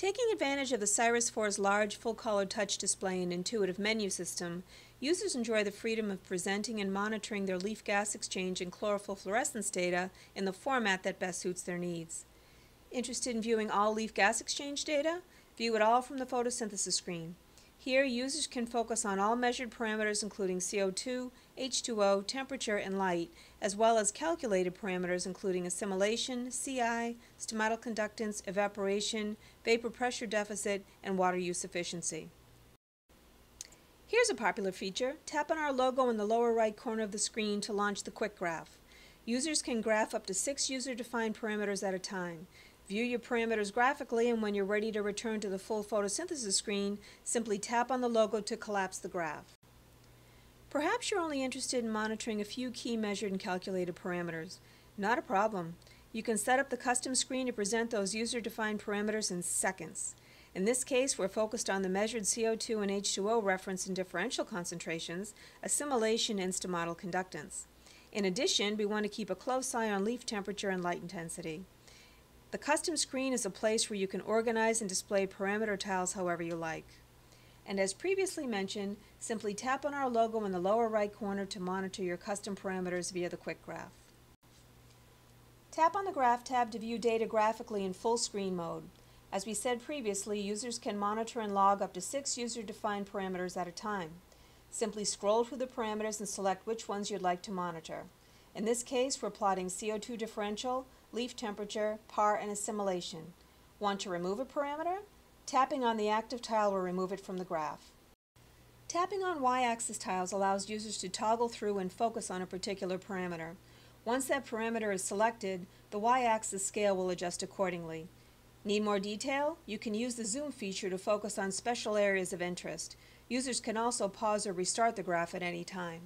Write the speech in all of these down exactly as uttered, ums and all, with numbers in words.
Taking advantage of the CIRAS four's large full-color touch display and intuitive menu system, users enjoy the freedom of presenting and monitoring their leaf gas exchange and chlorophyll fluorescence data in the format that best suits their needs. Interested in viewing all leaf gas exchange data? View it all from the photosynthesis screen. Here, users can focus on all measured parameters including C O two, H two O, temperature, and light, as well as calculated parameters including assimilation, C I, stomatal conductance, evaporation, vapor pressure deficit, and water use efficiency. Here's a popular feature. Tap on our logo in the lower right corner of the screen to launch the Quick Graph. Users can graph up to six user-defined parameters at a time. View your parameters graphically, and when you're ready to return to the full photosynthesis screen, simply tap on the logo to collapse the graph. Perhaps you're only interested in monitoring a few key measured and calculated parameters. Not a problem. You can set up the custom screen to present those user-defined parameters in seconds. In this case, we're focused on the measured C O two and H two O reference and differential concentrations, assimilation, and stomatal conductance. In addition, we want to keep a close eye on leaf temperature and light intensity. The custom screen is a place where you can organize and display parameter tiles however you like. And as previously mentioned, simply tap on our logo in the lower right corner to monitor your custom parameters via the Quick Graph. Tap on the Graph tab to view data graphically in full screen mode. As we said previously, users can monitor and log up to six user-defined parameters at a time. Simply scroll through the parameters and select which ones you'd like to monitor. In this case, we're plotting C O two differential, leaf temperature, P A R, and assimilation. Want to remove a parameter? Tapping on the active tile will remove it from the graph. Tapping on Y-axis tiles allows users to toggle through and focus on a particular parameter. Once that parameter is selected, the Y-axis scale will adjust accordingly. Need more detail? You can use the zoom feature to focus on special areas of interest. Users can also pause or restart the graph at any time.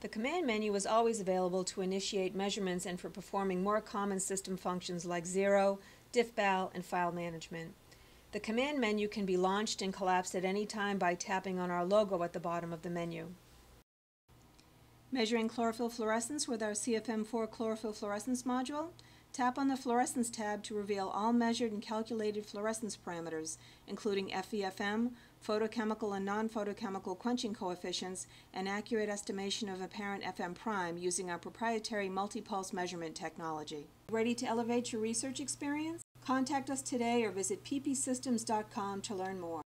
The command menu is always available to initiate measurements and for performing more common system functions like zero, DiffBal, and file management. The command menu can be launched and collapsed at any time by tapping on our logo at the bottom of the menu. Measuring chlorophyll fluorescence with our C F M four chlorophyll fluorescence module, tap on the Fluorescence tab to reveal all measured and calculated fluorescence parameters, including F v F m, photochemical and non-photochemical quenching coefficients, and accurate estimation of apparent F m prime using our proprietary multi-pulse measurement technology. Ready to elevate your research experience? Contact us today or visit p p systems dot com to learn more.